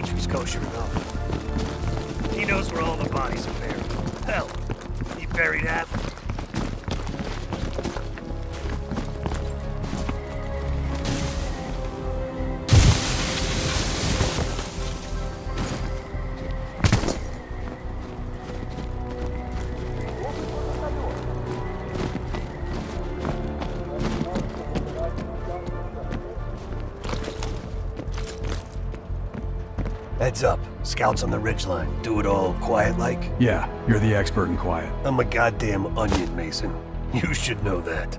speech was kosher enough. He knows where all the bodies are buried. Hell, he buried half of them. Heads up. Scouts on the ridgeline. Do it all quiet-like? Yeah, you're the expert in quiet. I'm a goddamn onion, Mason. You should know that.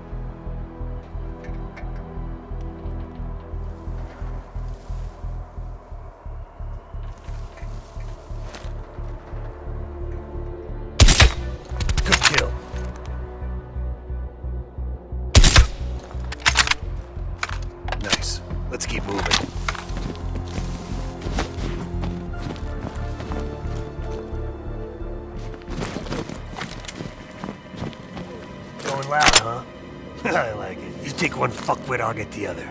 Good kill. Nice. Let's keep moving. I like it. You take one fuckwit, I'll get the other.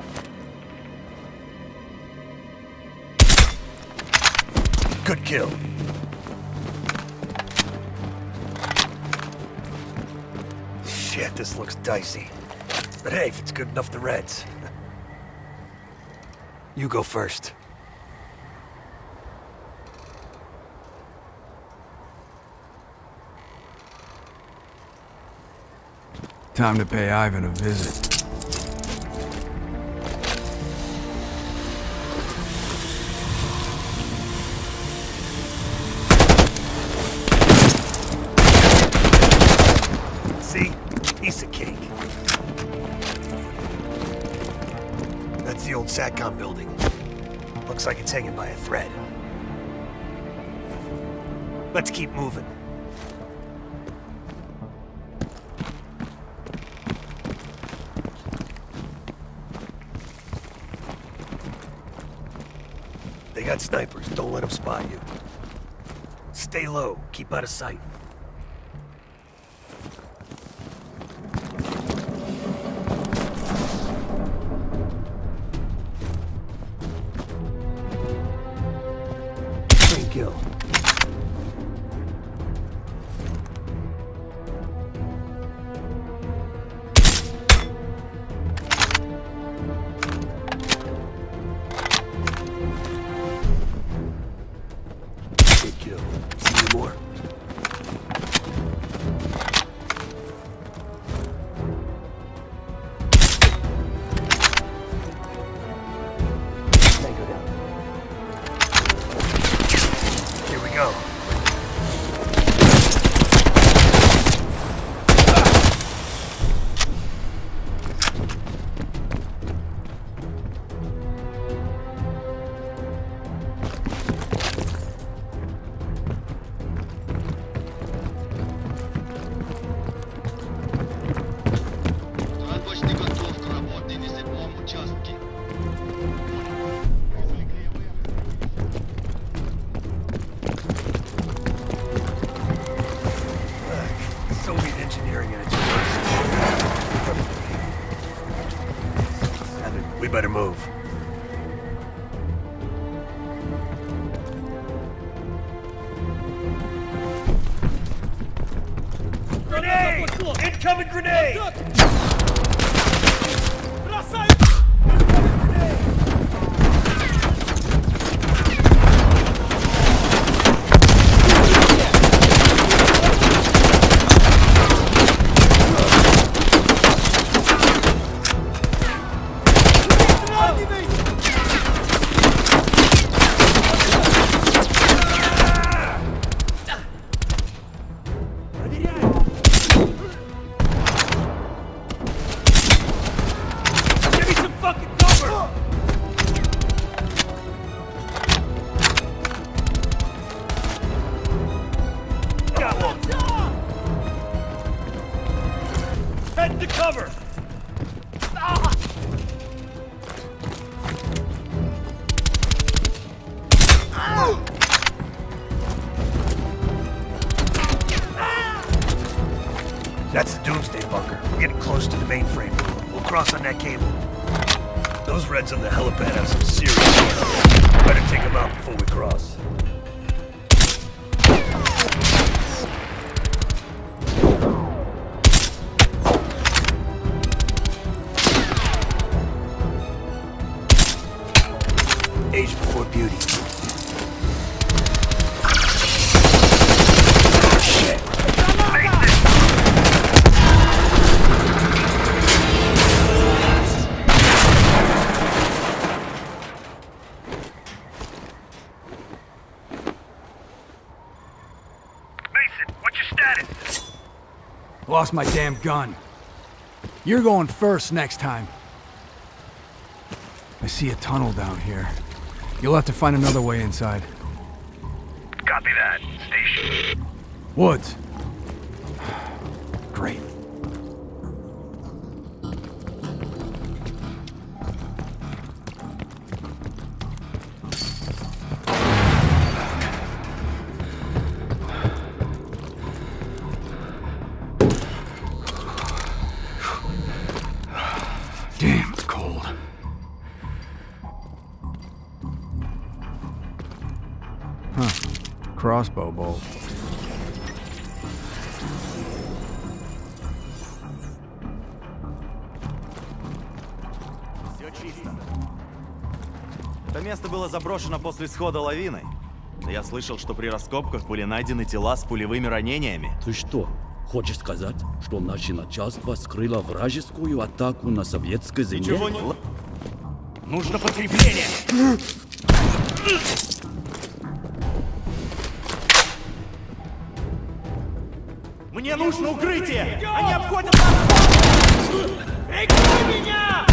Good kill. Shit, this looks dicey. But hey, if it's good enough, the Reds. You go first. Time to pay Ivan a visit. See? Piece of cake. That's the old SATCOM building. Looks like it's hanging by a thread. Let's keep moving. They got snipers. Don't let them spot you. Stay low. Keep out of sight. Clean kill. We better move. Grenade! Incoming grenade! To cover. Ah. Ah. Ah. That's the Doomsday Bunker. We're getting close to the mainframe. We'll cross on that cable. Those Reds on the helipad have some serious. Better take them out before we cross. for beauty. Shit. Mason, what's your status? Lost my damn gun. You're going first next time. I see a tunnel down here. You'll have to find another way inside. Copy that. Station. Woods. Great. Crossbow bolt. Все чисто. Это место было заброшено после схода лавины. Я слышал, что при раскопках были найдены тела с пулевыми ранениями. Ты что, хочешь сказать, что наше начальство скрыло вражескую атаку на советской земле? Ничего не... Нужно подкрепление! Мне нужно укрытие! Они обходят нас! Прикрой меня!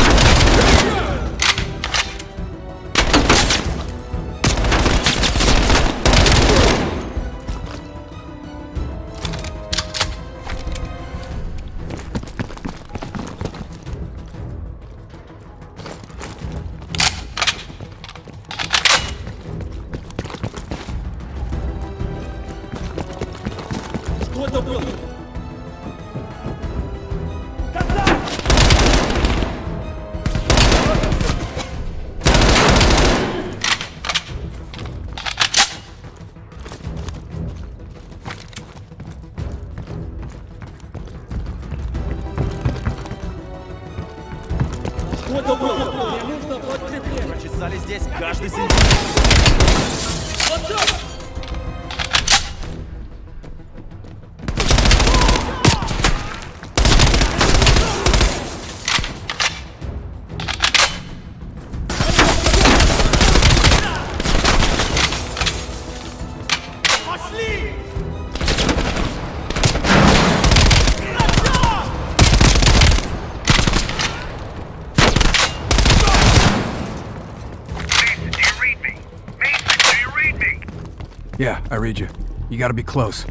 Yeah, I read you. You gotta be close.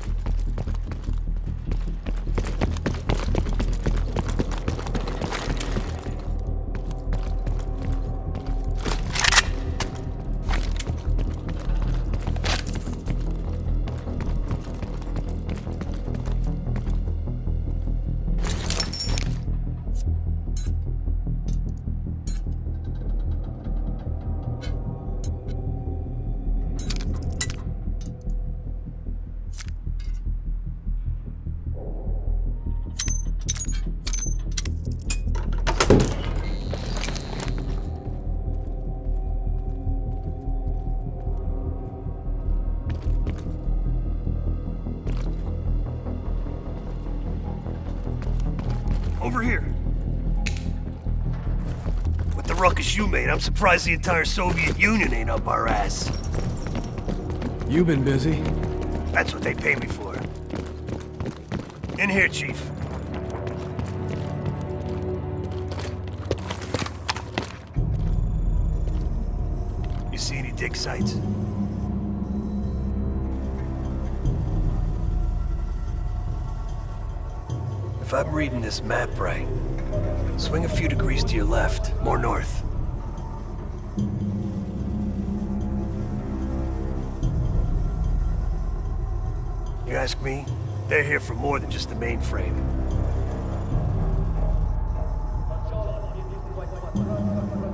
You made. I'm surprised the entire Soviet Union ain't up our ass. You've been busy. That's what they pay me for. In here, Chief. You see any dig sites? If I'm reading this map right, swing a few degrees to your left, more north. You ask me, they're here for more than just the mainframe.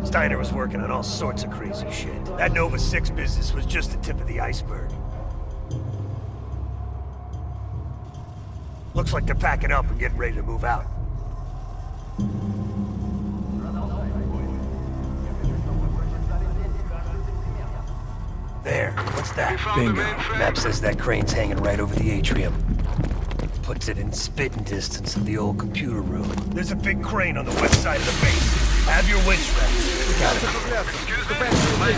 Steiner was working on all sorts of crazy shit. That Nova 6 business was just the tip of the iceberg. Looks like they're packing up and getting ready to move out. There. What's that? Bingo. Map says that crane's hanging right over the atrium. Puts it in spitting distance of the old computer room. There's a big crane on the west side of the base. Have your winch ready. Got it. Excuse the best. We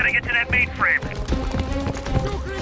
gotta get to that mainframe.